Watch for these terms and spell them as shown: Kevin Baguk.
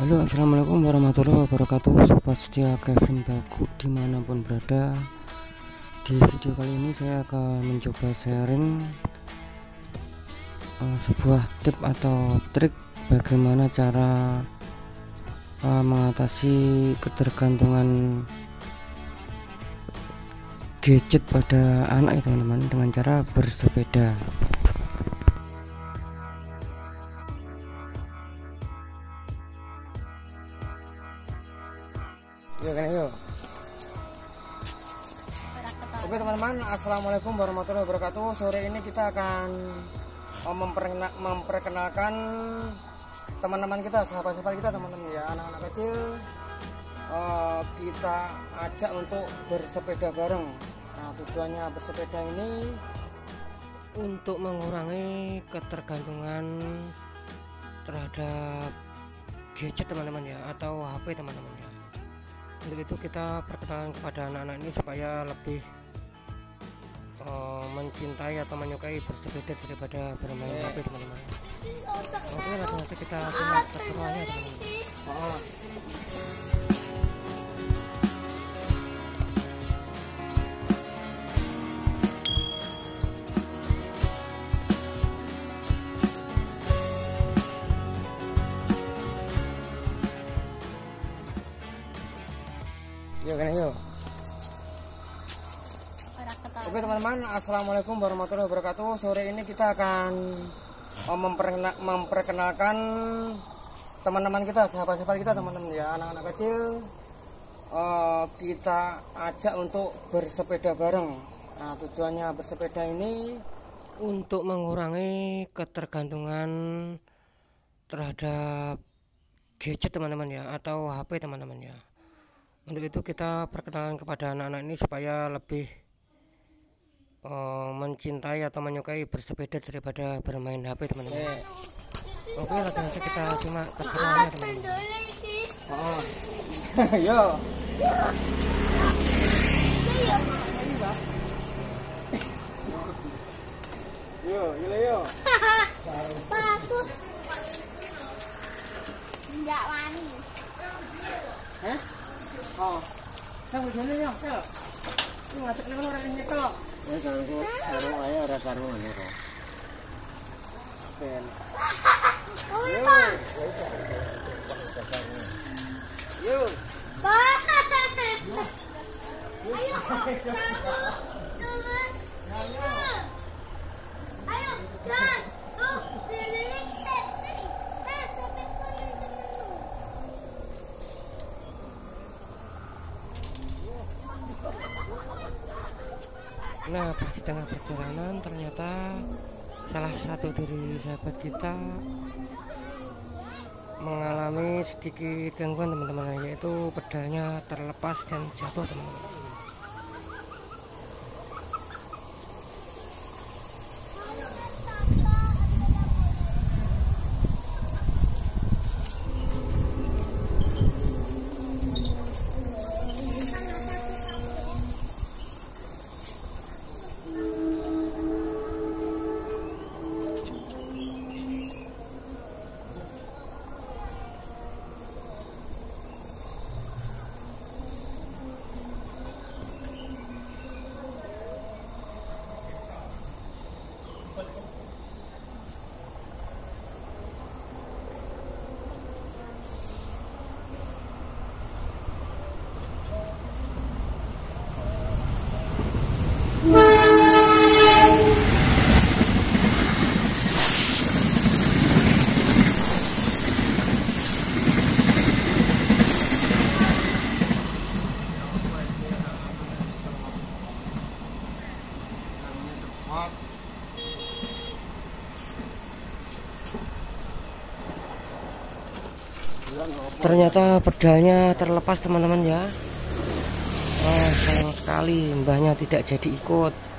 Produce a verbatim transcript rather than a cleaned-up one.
Halo, assalamualaikum warahmatullahi wabarakatuh, sobat setia Kevin Baguk dimanapun berada. Di video kali ini saya akan mencoba sharing uh, sebuah tip atau trik bagaimana cara uh, mengatasi ketergantungan gadget pada anak ya teman-teman, dengan cara bersepeda. Yuk, kena yuk. Oke teman-teman, assalamualaikum warahmatullahi wabarakatuh. Sore ini kita akan memperkenalkan teman-teman kita, sahabat-sahabat kita teman-teman ya, anak-anak kecil. Uh, kita ajak untuk bersepeda bareng. Nah, tujuannya bersepeda ini untuk mengurangi ketergantungan terhadap gadget teman-teman ya, atau H P teman-teman ya. Untuk itu kita perkenalkan kepada anak-anak ini supaya lebih uh, mencintai atau menyukai bersepeda daripada bermain H P teman-teman. Oke, langsung kita simak keseruannya teman-teman. Yuk, kena yuk. Oke teman-teman, assalamualaikum warahmatullahi wabarakatuh. Sore ini kita akan memperkenalkan teman-teman kita, sahabat-sahabat kita teman-teman ya, anak-anak kecil. uh, Kita ajak untuk bersepeda bareng. Nah, tujuannya bersepeda ini untuk mengurangi ketergantungan terhadap gadget teman-teman ya, atau H P teman-teman ya. Untuk itu kita perkenalkan kepada anak-anak ini supaya lebih uh, mencintai atau menyukai bersepeda daripada bermain H P teman-teman. Oke, langsung saja kita simak keseruannya teman-teman. Oh, yo. Yo, yo, yo. Aku enggak wani. Hah? Oh, kamu jalan ya, ya. Lu ngasih kenapa orang ini kok? Ya kalau sarung aja ada sarung aja kok. Pen. Oh, Pak. Yo. Pak. Ayo, satu, dua, tiga. Ayo, jalan. Oh, keliling set, set. Nah, pas di tengah perjalanan ternyata salah satu dari sahabat kita mengalami sedikit gangguan teman-teman, yaitu pedalnya terlepas dan jatuh teman-teman. Ternyata pedalnya terlepas teman-teman ya. Oh, sayang sekali mbahnya tidak jadi ikut.